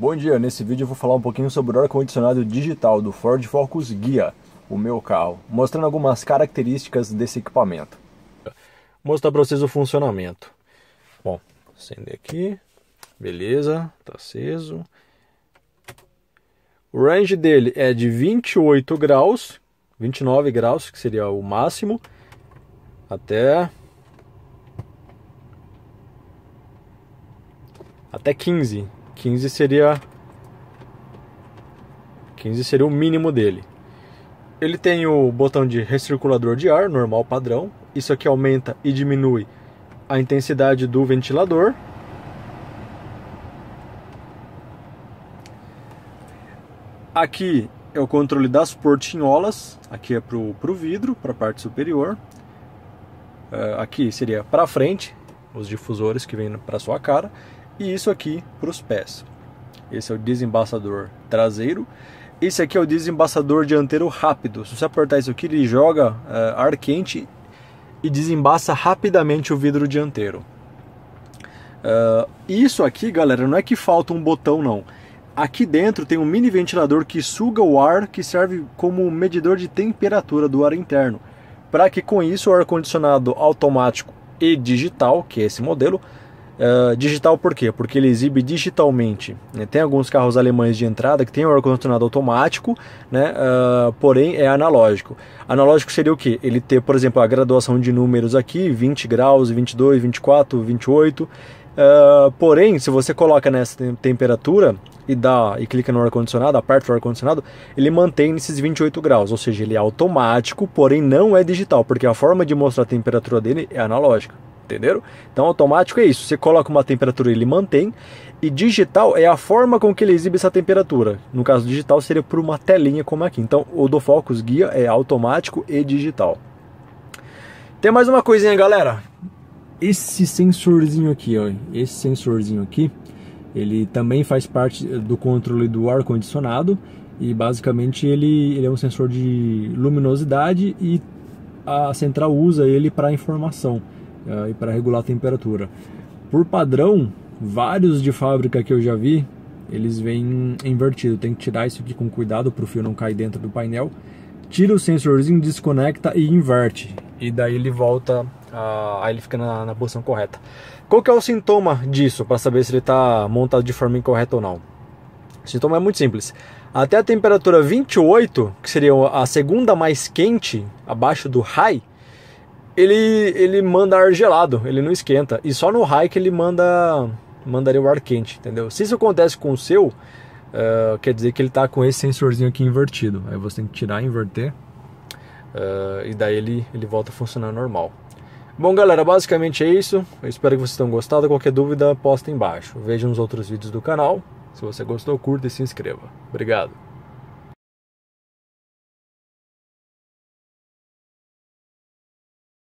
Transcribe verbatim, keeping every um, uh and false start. Bom dia, nesse vídeo eu vou falar um pouquinho sobre o ar-condicionado digital do Ford Focus Ghia, o meu carro, mostrando algumas características desse equipamento. Vou mostrar para vocês o funcionamento. Bom, acender aqui, beleza, tá aceso. O range dele é de vinte e oito graus, vinte e nove graus, que seria o máximo, até... até quinze. quinze seria quinze seria o mínimo dele. Ele tem o botão de recirculador de ar, normal, padrão. Isso aqui aumenta e diminui a intensidade do ventilador. Aqui é o controle das portinholas. Aqui é pro, pro vidro, para a parte superior. Aqui seria para frente, os difusores que vêm para sua cara. E isso aqui para os pés. Esse é o desembaçador traseiro. Esse aqui é o desembaçador dianteiro rápido. Se você apertar isso aqui, ele joga uh, ar quente e desembaça rapidamente o vidro dianteiro. Uh, isso aqui, galera, não é que falta um botão, não. Aqui dentro tem um mini ventilador que suga o ar, que serve como medidor de temperatura do ar interno, para que com isso o ar-condicionado automático e digital, que é esse modelo, Uh, digital por quê? Porque ele exibe digitalmente, né? Tem alguns carros alemães de entrada que tem o ar-condicionado automático, né? uh, porém é analógico. Analógico seria o que? Ele ter, por exemplo, a graduação de números aqui, vinte graus, vinte e dois, vinte e quatro, vinte e oito. Uh, porém, se você coloca nessa temperatura e dá e clica no ar-condicionado, aperta o ar-condicionado, ele mantém esses vinte e oito graus, ou seja, ele é automático, porém não é digital, porque a forma de mostrar a temperatura dele é analógica. Entenderam? Então automático é isso, você coloca uma temperatura e ele mantém, e digital é a forma com que ele exibe essa temperatura. No caso digital seria por uma telinha como aqui. Então o do Focus Ghia é automático e digital. Tem mais uma coisinha, galera. Esse sensorzinho aqui, ó, esse sensorzinho aqui, ele também faz parte do controle do ar-condicionado, e basicamente ele, ele é um sensor de luminosidade, e a central usa ele para informação e para regular a temperatura. Por padrão, vários de fábrica que eu já vi, eles vêm invertido. Tem que tirar isso aqui com cuidado para o fio não cair dentro do painel. Tira o sensorzinho, desconecta e inverte, e daí ele volta a... aí ele fica na, na posição correta. Qual que é o sintoma disso para saber se ele está montado de forma incorreta ou não? O sintoma é muito simples. Até a temperatura vinte e oito, que seria a segunda mais quente, abaixo do high, Ele, ele manda ar gelado, ele não esquenta. E só no high que ele manda, mandaria o ar quente, entendeu? Se isso acontece com o seu, uh, quer dizer que ele está com esse sensorzinho aqui invertido. Aí você tem que tirar, inverter, uh, e daí ele, ele volta a funcionar normal. Bom, galera, basicamente é isso. Eu espero que vocês tenham gostado. Qualquer dúvida, posta embaixo. Vejam os outros vídeos do canal. Se você gostou, curta e se inscreva. Obrigado.